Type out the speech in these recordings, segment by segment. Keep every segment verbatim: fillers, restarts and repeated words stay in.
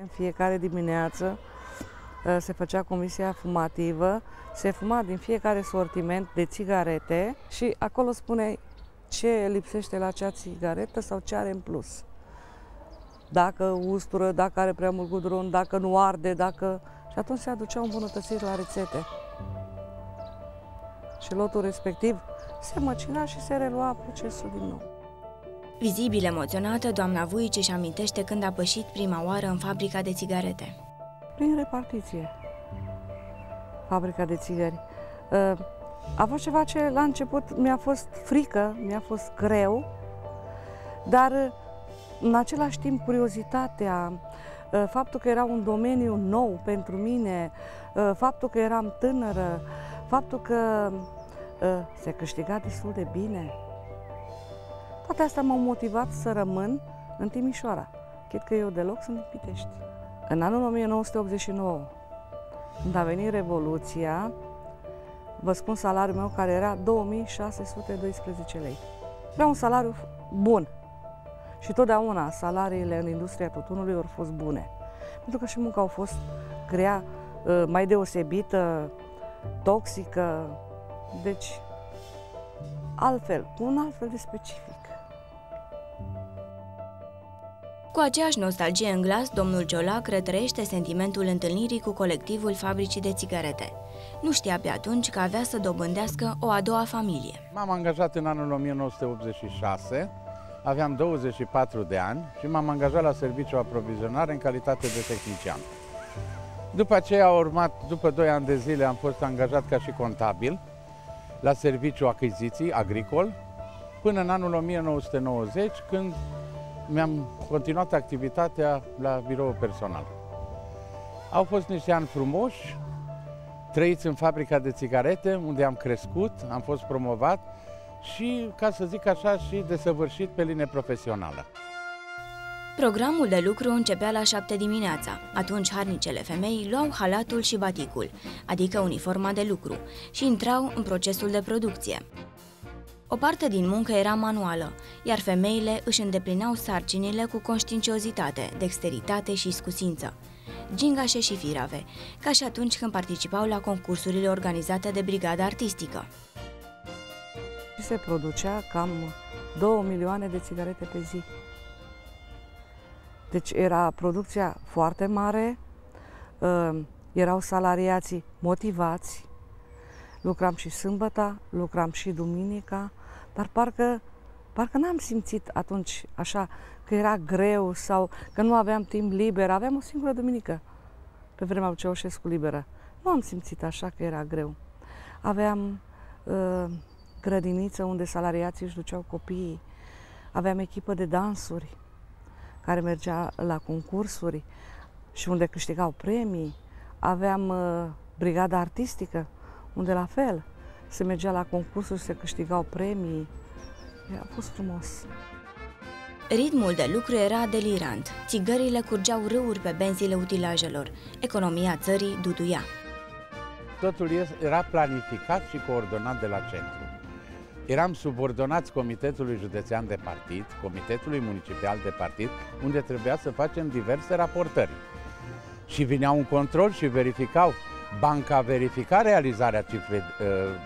În fiecare dimineață se făcea comisia fumativă, se fuma din fiecare sortiment de țigarete și acolo spuneai ce lipsește la acea țigaretă sau ce are în plus. Dacă ustură, dacă are prea mult gudron, dacă nu arde, dacă... Și atunci se aduceau îmbunătățiri la rețete. Și lotul respectiv se măcina și se relua procesul din nou. Vizibil emoționată, doamna Vuici își amintește când a pășit prima oară în fabrica de țigarete. Prin repartiție, fabrica de țigări. A fost ceva ce la început mi-a fost frică, mi-a fost greu, dar în același timp curiozitatea, faptul că era un domeniu nou pentru mine, faptul că eram tânără, faptul că se câștiga destul de bine. Toate astea m-au motivat să rămân în Timișoara, chit că eu deloc sunt din Pitești. În anul o mie nouă sute optzeci și nouă, când a venit Revoluția, vă spun salariul meu care era două mii șase sute doisprezece lei. Era un salariu bun și totdeauna salariile în industria tutunului au fost bune, pentru că și munca a fost grea, mai deosebită, toxică, deci altfel, cu un altfel de specific. Cu aceeași nostalgie în glas, domnul Ciolac retrăiește sentimentul întâlnirii cu colectivul fabricii de țigarete. Nu știa pe atunci că avea să dobândească o a doua familie. M-am angajat în anul o mie nouă sute optzeci și șase, aveam douăzeci și patru de ani și m-am angajat la serviciu aprovizionare în calitate de tehnician. După aceea a urmat, după doi ani de zile, am fost angajat ca și contabil la serviciu achiziții agricol, până în anul o mie nouă sute nouăzeci, când mi-am continuat activitatea la biroul personal. Au fost niște ani frumoși, trăiți în fabrica de țigarete, unde am crescut, am fost promovat și, ca să zic așa, și desăvârșit pe linie profesională. Programul de lucru începea la șapte dimineața. Atunci harnicele femei luau halatul și baticul, adică uniforma de lucru, și intrau în procesul de producție. O parte din muncă era manuală, iar femeile își îndeplinau sarcinile cu conștiinciozitate, dexteritate și iscusință. Gingașe și firave, ca și atunci când participau la concursurile organizate de brigada artistică. Se producea cam două milioane de țigarete pe zi. Deci era producția foarte mare, erau salariații motivați, lucram și sâmbăta, lucram și duminica, dar parcă, parcă n-am simțit atunci așa că era greu sau că nu aveam timp liber. Aveam o singură duminică pe vremea lui Ceaușescu liberă. Nu am simțit așa că era greu. Aveam uh, grădiniță unde salariații își duceau copiii, aveam echipă de dansuri care mergea la concursuri și unde câștigau premii, aveam uh, brigada artistică, unde la fel se mergea la concursuri, se câștigau premii. A fost frumos. Ritmul de lucru era delirant. Țigările curgeau râuri pe benzile utilajelor. Economia țării duduia. Totul era planificat și coordonat de la centru. Eram subordonați Comitetului Județean de Partid, Comitetului Municipal de Partid, unde trebuia să facem diverse raportări. Și vinea un control și verificau. Banca verifica realizarea cifrei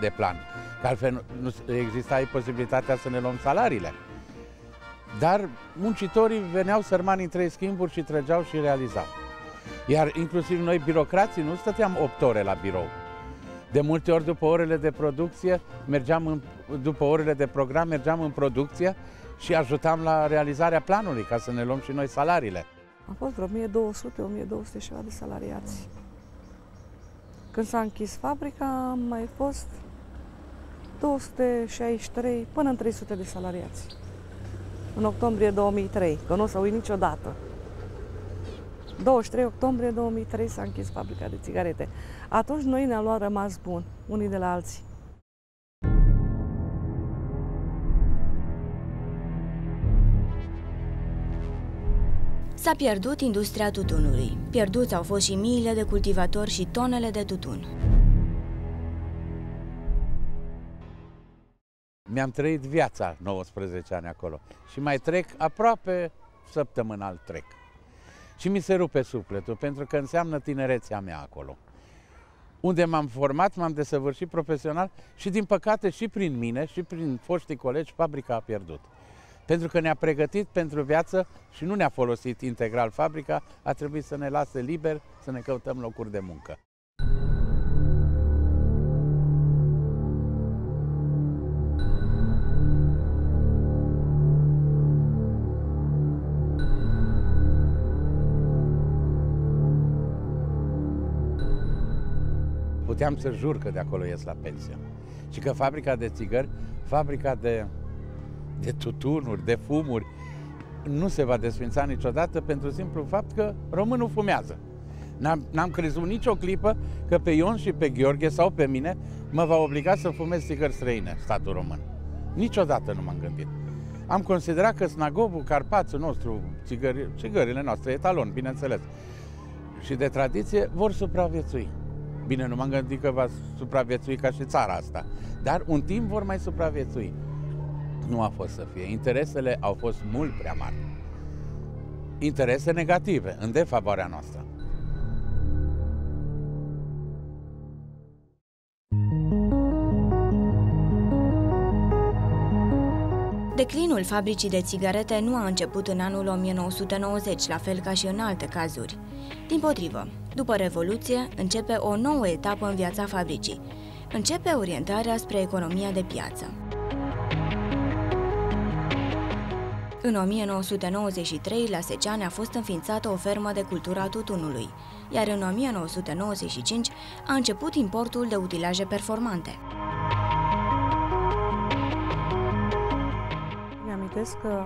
de plan, că altfel nu exista posibilitatea să ne luăm salariile. Dar muncitorii veneau sărmani în trei schimburi și trăgeau și realizau. Iar inclusiv noi, birocrații, nu stăteam opt ore la birou. De multe ori, după orele de producție, mergeam în, după orele de program, mergeam în producție și ajutam la realizarea planului, ca să ne luăm și noi salariile. Am fost vreo o mie două sute, o mie două sute și ceva de salariați. Când s-a închis fabrica, am mai fost două sute șaizeci și trei până în trei sute de salariați. În octombrie două mii trei, că nu o să uit niciodată. douăzeci și trei octombrie două mii trei s-a închis fabrica de țigarete. Atunci noi ne-am luat rămas bun, unii de la alții. S-a pierdut industria tutunului. Pierduți au fost și miile de cultivatori și tonele de tutun. Mi-am trăit viața nouăsprezece ani acolo și mai trec aproape săptămânal trec. Și mi se rupe sufletul, pentru că înseamnă tinerețea mea acolo. Unde m-am format, m-am desăvârșit profesional și, din păcate, și prin mine, și prin foștii colegi, fabrica a pierdut. Pentru că ne-a pregătit pentru viață și nu ne-a folosit integral fabrica, a trebuit să ne lase liber, să ne căutăm locuri de muncă. Puteam să jur că de acolo ies la pensie. Și că fabrica de țigări, fabrica de, de tutunuri, de fumuri, nu se va desfința niciodată pentru simplu fapt că românul fumează. N-am crezut nicio clipă că pe Ion și pe Gheorghe sau pe mine mă va obliga să fumez țigări străine, statul român. Niciodată nu m-am gândit. Am considerat că Snagovul, Carpațul nostru, țigări, țigările noastre, etalon, bineînțeles, și de tradiție, vor supraviețui. Bine, nu m-am gândit că va supraviețui ca și țara asta, dar un timp vor mai supraviețui. Nu a fost să fie. Interesele au fost mult prea mari. Interese negative, în defavoarea noastră. Declinul fabricii de țigarete nu a început în anul o mie nouă sute nouăzeci, la fel ca și în alte cazuri. Dimpotrivă, după Revoluție, începe o nouă etapă în viața fabricii. Începe orientarea spre economia de piață. În o mie nouă sute nouăzeci și trei, la Seceane a fost înființată o fermă de cultura tutunului, iar în o mie nouă sute nouăzeci și cinci a început importul de utilaje performante. Mi-amintesc că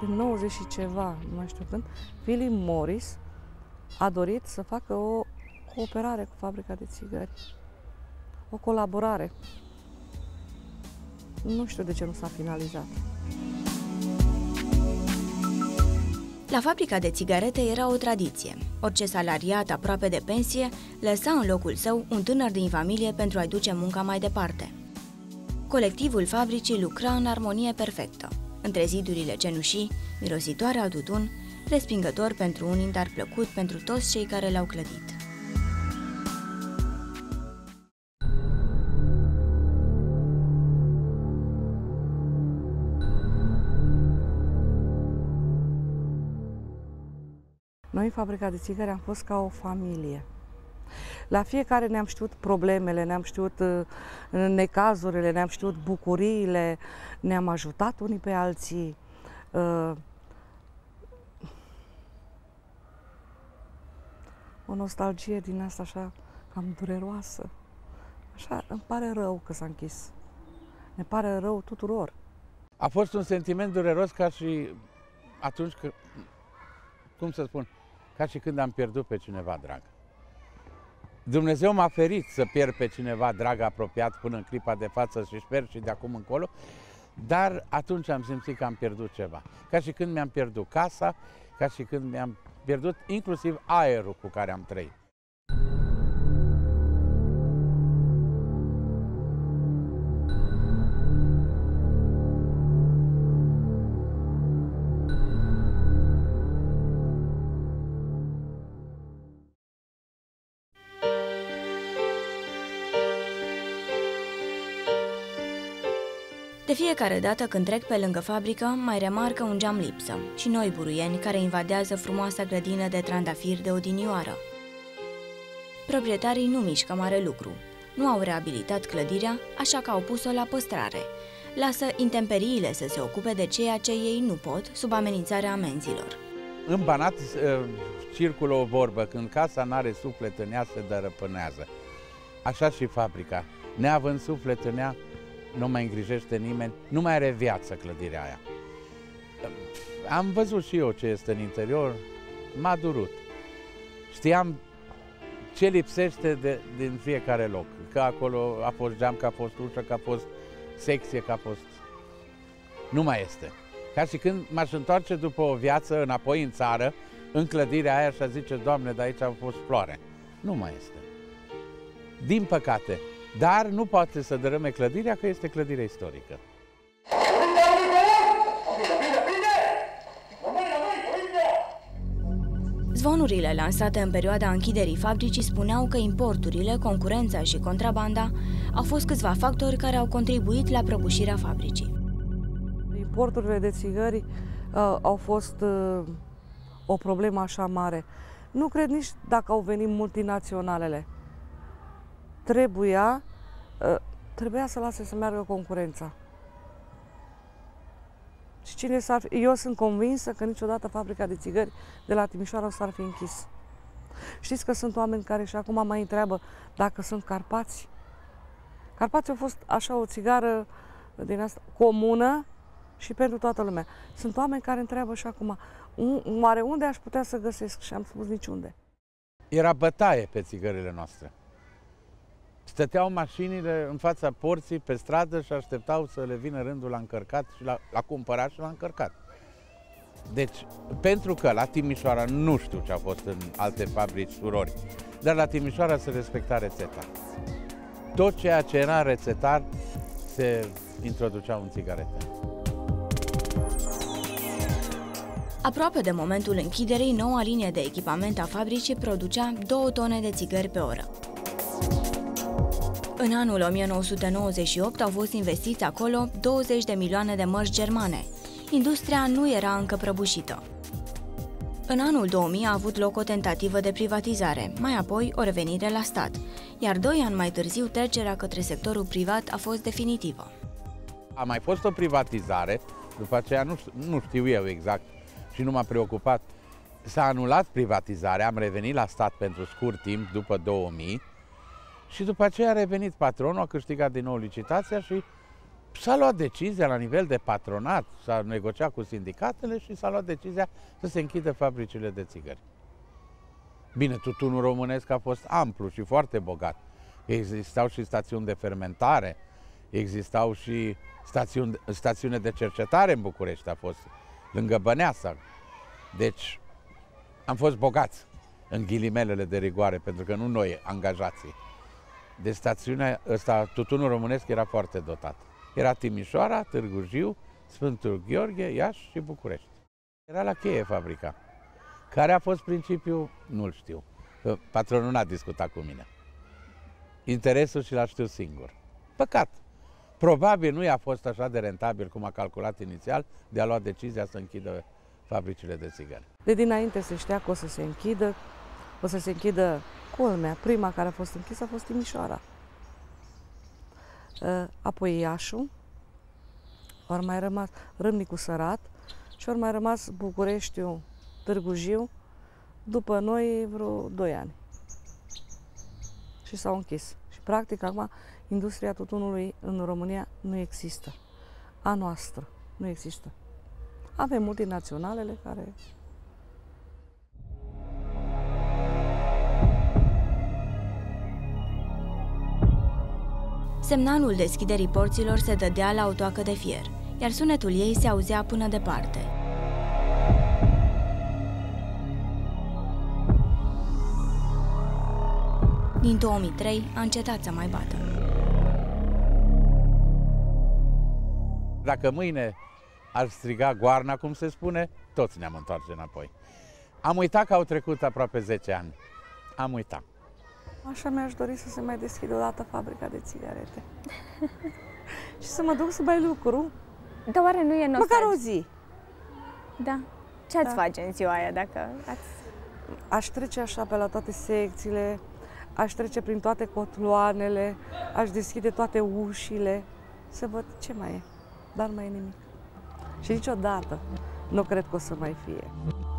prin nouăzeci și ceva, nu mai știu când, Philip Morris a dorit să facă o cooperare cu fabrica de țigări, o colaborare. Nu știu de ce nu s-a finalizat. La fabrica de țigarete era o tradiție. Orice salariat aproape de pensie lăsa în locul său un tânăr din familie pentru a-i duce munca mai departe. Colectivul fabricii lucra în armonie perfectă, între zidurile cenușii, mirositoare a tutun, respingător pentru unii, dar plăcut pentru toți cei care l-au clădit. Noi în fabrica de țigări am fost ca o familie. La fiecare ne-am știut problemele, ne-am știut necazurile, ne-am știut bucuriile, ne-am ajutat unii pe alții. O nostalgie din asta așa cam dureroasă. Așa, îmi pare rău că s-a închis. Ne pare rău tuturor. A fost un sentiment dureros ca și atunci când, cum să spun, ca și când am pierdut pe cineva drag. Dumnezeu m-a ferit să pierd pe cineva drag, apropiat, până în clipa de față și sper și de acum încolo, dar atunci am simțit că am pierdut ceva. Ca și când mi-am pierdut casa, ca și când mi-am pierdut inclusiv aerul cu care am trăit. De fiecare dată când trec pe lângă fabrică, mai remarcă un geam lipsă și noi buruieni care invadează frumoasa grădină de trandafiri de odinioară. Proprietarii nu mișcă mare lucru. Nu au reabilitat clădirea, așa că au pus-o la păstrare. Lasă intemperiile să se ocupe de ceea ce ei nu pot, sub amenințarea amenzilor. În Banat circulă o vorbă, când casa n-are suflet în ea, se dărăpânează. Așa și fabrica, neavând suflet în ea, nu mai îngrijește nimeni, nu mai are viață clădirea aia. Am văzut și eu ce este în interior, m-a durut. Știam ce lipsește de, din fiecare loc, că acolo a fost geam, că a fost ușă, că a fost secție, că a fost... Nu mai este. Ca și când m-aș întoarce după o viață înapoi în țară, în clădirea aia și-a zice, Doamne, de aici a fost floare. Nu mai este. Din păcate. Dar nu poate să dărâme clădirea, că este clădire istorică. Bine, bine, bine, bine, bine! Zvonurile lansate în perioada închiderii fabricii spuneau că importurile, concurența și contrabanda au fost câțiva factori care au contribuit la prăbușirea fabricii. Importurile de țigări uh, au fost uh, o problemă așa mare. Nu cred nici dacă au venit multinaționalele. Trebuia, uh, trebuia să lase să meargă concurența. Și cine s-ar fi... Eu sunt convinsă că niciodată fabrica de țigări de la Timișoara s-ar fi închis. Știți că sunt oameni care și acum mai întreabă dacă sunt Carpați. Carpați au fost așa o țigară din asta comună și pentru toată lumea. Sunt oameni care întreabă și acum, oare unde aș putea să găsesc? Și am spus niciunde. Era bătaie pe țigările noastre. Stăteau mașinile în fața porții, pe stradă și așteptau să le vină rândul la încărcat și la, la cumpărat și la încărcat. Deci, pentru că la Timișoara nu știu ce a fost în alte fabrici surori, dar la Timișoara se respecta rețeta. Tot ceea ce era rețetar se introducea în țigarete. Aproape de momentul închiderii, noua linie de echipament a fabricii producea două tone de țigări pe oră. În anul o mie nouă sute nouăzeci și opt au fost investiți acolo douăzeci de milioane de mărci germane. Industria nu era încă prăbușită. În anul două mii a avut loc o tentativă de privatizare, mai apoi o revenire la stat, iar doi ani mai târziu trecerea către sectorul privat a fost definitivă. A mai fost o privatizare, după aceea nu, nu știu eu exact și nu m-a preocupat. S-a anulat privatizarea, am revenit la stat pentru scurt timp după două mii. Și după aceea a revenit patronul, a câștigat din nou licitația și s-a luat decizia la nivel de patronat, s-a negociat cu sindicatele și s-a luat decizia să se închidă fabricile de țigări. Bine, tutunul românesc a fost amplu și foarte bogat. Existau și stațiuni de fermentare, existau și stațiuni, stațiune de cercetare în București, a fost lângă Băneasa. Deci am fost bogați, în ghilimelele de rigoare, pentru că nu noi, angajații. De stațiunea ăsta, tutunul românesc era foarte dotat. Era Timișoara, Târgu Jiu, Sfântul Gheorghe, Iași și București. Era la cheie fabrica. Care a fost principiul? Nu-l știu. Patronul n-a discutat cu mine. Interesul și l-a știut singur. Păcat. Probabil nu i-a fost așa de rentabil cum a calculat inițial de a lua decizia să închidă fabricile de țigări. De dinainte se știa că o să se închidă, o să se închidă Culmea, prima care a fost închisă a fost Timișoara. Apoi Iașu, ori mai rămas Râmnicu Sărat și ori mai rămas Bucureștiul, Târgu Jiu, după noi vreo doi ani. Și s-au închis. Și practic acum industria tutunului în România nu există. A noastră nu există. Avem multinaționalele care... Semnalul deschiderii porților se dădea la o toacă de fier, iar sunetul ei se auzea până departe. Din două mii trei a încetat să mai bată. Dacă mâine ar striga goarna, cum se spune, toți ne-am întoarce înapoi. Am uitat că au trecut aproape zece ani. Am uitat. Așa mi-aș dori să se mai deschidă o dată fabrica de țigarete și să mă duc să bai lucru. Dar oare nu e nostalgic? Măcar o zi. Da. Ce ați da. face în ziua aia dacă ați... Aș trece așa pe la toate secțiile, aș trece prin toate cotloanele, aș deschide toate ușile, să văd ce mai e. Dar nu mai e nimic. Și niciodată nu cred că o să mai fie.